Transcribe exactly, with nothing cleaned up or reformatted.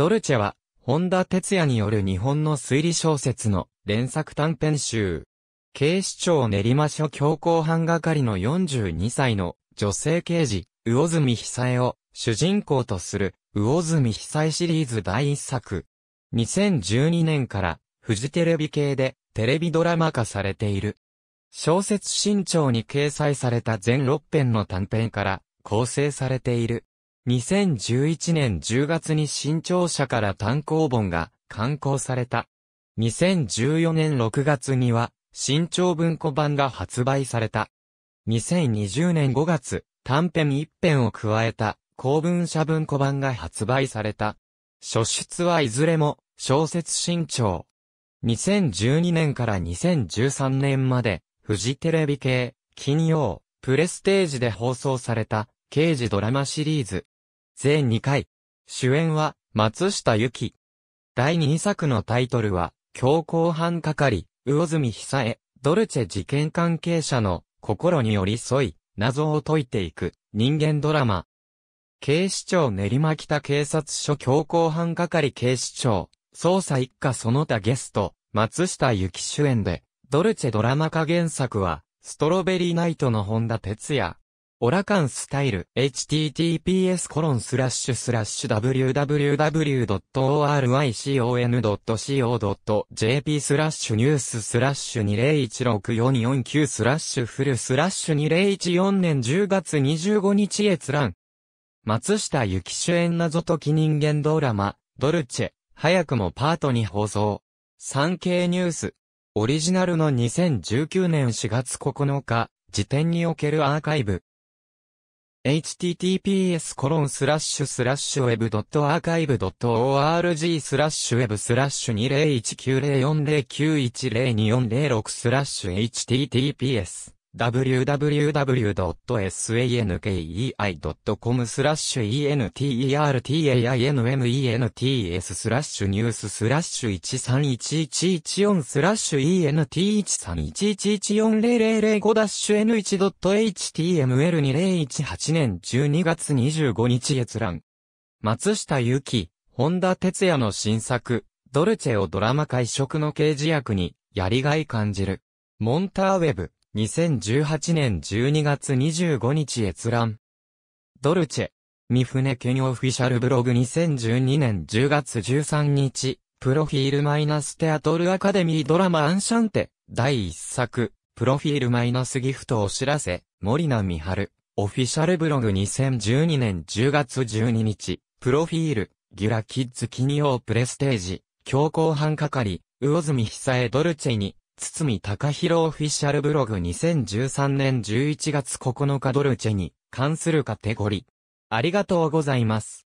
ドルチェは、本田哲也による日本の推理小説の連作短編集。警視庁練馬署強行犯係のよんじゅうにさいの女性刑事、魚住久恵を主人公とする魚住久恵シリーズだいいっさく。にせんじゅうにねんからフジテレビ系でテレビドラマ化されている。小説新潮に掲載された全ろっぺんの短編から構成されている。にせんじゅういちねんじゅうがつに新潮社から単行本が刊行された。にせんじゅうよねんろくがつには新潮文庫版が発売された。にせんにじゅうねんごがつ、短編いっぺんを加えた公文社文庫版が発売された。書出はいずれも小説新潮。にせんじゅうにねんからにせんじゅうさんねんまで、フジテレビ系、金曜、プレステージで放送された、刑事ドラマシリーズ。全にかい。主演は、松下由紀。だいにさくのタイトルは、強行犯係、魚住久恵、ドルチェ事件関係者の心に寄り添い、謎を解いていく、人間ドラマ。警視庁練馬北警察署強行犯係警視庁、捜査一課その他ゲスト、松下由紀主演で、ドルチェドラマ化原作は、ストロベリーナイトの本田哲也。オラカンスタイル、エイチティーティーピーエスコロンスラッシュスラッシュダブリューダブリューダブリュードットオーアールアイシーオーエヌドットシーオードットジェーピー スラッシュにせんいちろくよんよんきゅう スラッシュフルスラッシュにせんじゅうよねんじゅうがつにじゅうごにち閲覧。松下由紀主演謎解き人間ドラマ、ドルチェ、早くもパートに放送。産経ニュース。オリジナルのにせんじゅうきゅうねんしがつここのか。時点におけるアーカイブ。エイチティーティーピーエスコロンスラッシュスラッシュウェブドットアーカイブドットオーアールジースラッシュウェブスラッシュにせんいちきゅうぜろよんぜろきゅういちぜろにろくスラッシュエイチティーティーピーエスダブリューダブリューダブリューダブリュードットエスウェイエヌケイアイドットコムスラッシュイーエヌティーアールティーエーアイエヌエムイーエヌティーエススラッシュニューススラッシュいちさんいちいちいちよんスラッシュイーエヌティーエイチさんいちいちいちよんスラッシュイーエヌティーエイチさんいちいちいちよんレイレイレイごダッシュエヌいちドットエイチティーエムエルにれいいちはちねんじゅうにがつにじゅうごにち閲覧。松下由紀、本田哲也の新作、ドルチェをドラマ化異色の刑事役に、やりがい感じる。モンターウェブ、にせんじゅうはちねんじゅうにがつにじゅうごにち閲覧。ドルチェ、三船健オフィシャルブログにせんじゅうにねんじゅうがつじゅうさんにち、プロフィールマイナステアトルアカデミードラマアンシャンテ、だいいっさく、プロフィールマイナスギフトお知らせ、森名美晴、オフィシャルブログにせんじゅうにねんじゅうがつじゅうににち、プロフィール、ギュラキッズ金曜プレステージ、強行犯係、魚住久恵ドルチェに、堤貴博オフィシャルブログにせんじゅうさんねんじゅういちがつここのかドルチェに関するカテゴリー。ありがとうございます。